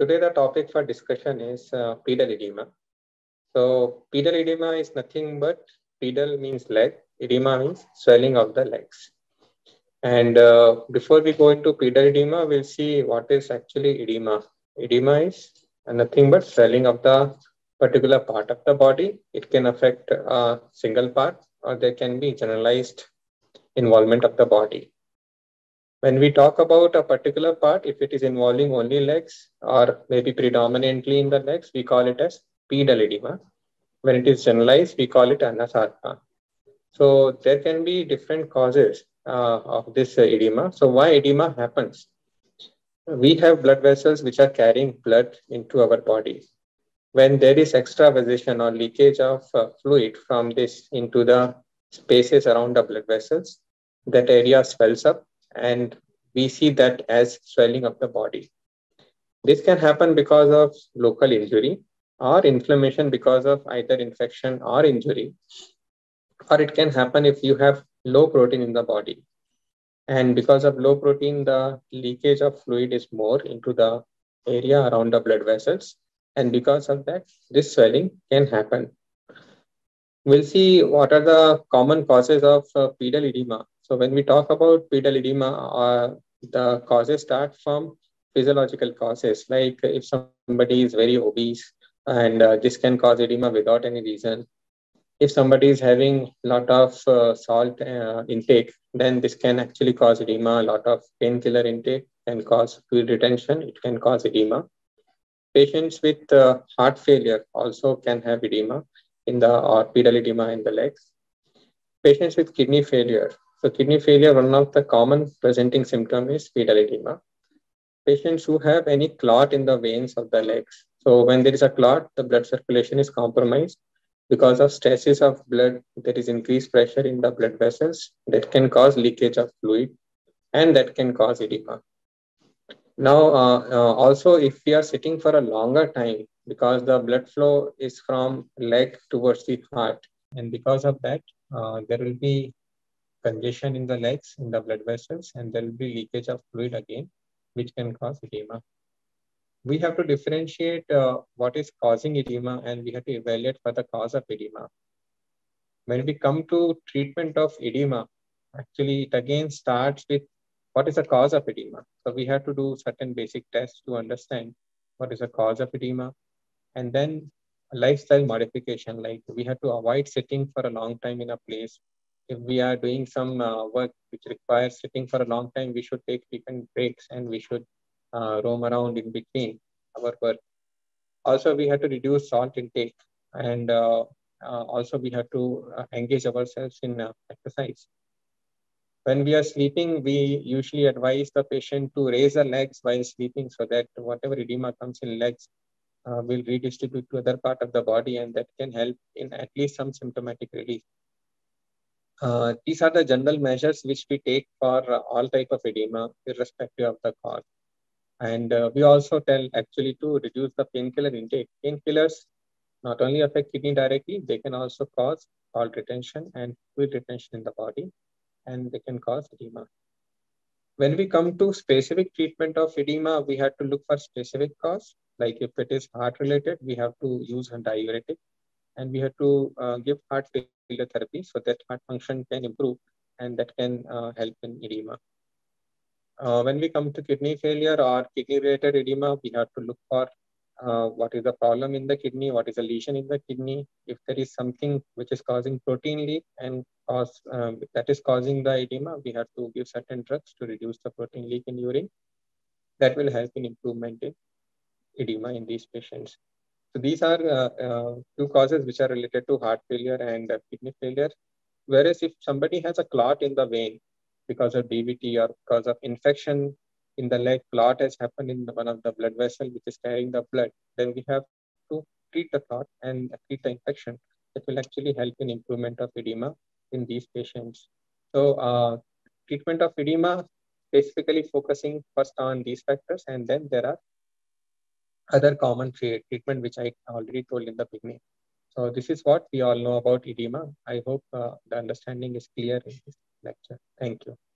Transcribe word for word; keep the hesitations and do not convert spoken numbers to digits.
Today, the topic for discussion is uh, pedal edema. So pedal edema is nothing but pedal means leg, edema means swelling of the legs. And uh, before we go into pedal edema, we'll see what is actually edema. Edema is nothing but swelling of the particular part of the body. It can affect a single part or there can be generalized involvement of the body. When we talk about a particular part, if it is involving only legs or maybe predominantly in the legs, we call it as pedal edema. When it is generalized, we call it anasarca. So there can be different causes uh, of this uh, edema. So why edema happens? We have blood vessels which are carrying blood into our body. When there is extravasation or leakage of uh, fluid from this into the spaces around the blood vessels, that area swells up. And we see that as swelling of the body. This can happen because of local injury or inflammation because of either infection or injury, or it can happen if you have low protein in the body. And because of low protein, the leakage of fluid is more into the area around the blood vessels. And because of that, this swelling can happen. We'll see what are the common causes of uh, pedal edema. So when we talk about pedal edema, uh, the causes start from physiological causes, like if somebody is very obese, and uh, this can cause edema without any reason. If somebody is having a lot of uh, salt uh, intake, then this can actually cause edema. A lot of painkiller intake can cause fluid retention. It can cause edema. Patients with uh, heart failure also can have edema in the or pedal edema in the legs. Patients with kidney failure. So kidney failure, one of the common presenting symptoms is pedal edema. Patients who have any clot in the veins of the legs. So when there is a clot, the blood circulation is compromised. Because of stresses of blood, there is increased pressure in the blood vessels that can cause leakage of fluid and that can cause edema. Now, uh, uh, also if we are sitting for a longer time, because the blood flow is from leg towards the heart. And because of that, uh, there will be congestion in the legs, in the blood vessels, and there will be leakage of fluid again, which can cause edema. We have to differentiate uh, what is causing edema, and we have to evaluate for the cause of edema. When we come to treatment of edema, actually it again starts with what is the cause of edema. So we have to do certain basic tests to understand what is the cause of edema, and then lifestyle modification, like we have to avoid sitting for a long time in a place. If we are doing some uh, work which requires sitting for a long time, we should take frequent breaks and we should uh, roam around in between our work. Also, we have to reduce salt intake, and uh, uh, also we have to uh, engage ourselves in uh, exercise. When we are sleeping, we usually advise the patient to raise the legs while sleeping so that whatever edema comes in legs uh, will redistribute to other part of the body, and that can help in at least some symptomatic relief. Uh, these are the general measures which we take for uh, all type of edema, irrespective of the cause. And uh, we also tell actually to reduce the painkiller intake. Painkillers not only affect kidney directly, they can also cause salt retention and fluid retention in the body, and they can cause edema. When we come to specific treatment of edema, we have to look for specific cause. Like if it is heart related, we have to use a diuretic, and we have to uh, give heart failure therapy so that heart function can improve, and that can uh, help in edema. Uh, when we come to kidney failure or kidney-related edema, we have to look for uh, what is the problem in the kidney, what is the lesion in the kidney. If there is something which is causing protein leak and cause, um, that is causing the edema, we have to give certain drugs to reduce the protein leak in urine. That will help in improvement in edema in these patients. So these are uh, uh, two causes which are related to heart failure and uh, kidney failure. Whereas if somebody has a clot in the vein because of D V T or because of infection in the leg, clot has happened in one of the blood vessels which is carrying the blood, then we have to treat the clot and treat the infection. That will actually help in improvement of edema in these patients. So uh, treatment of edema, basically focusing first on these factors, and then there are other common treatment, which I already told in the beginning. So this is what we all know about edema. I hope uh, the understanding is clear in this lecture. Thank you.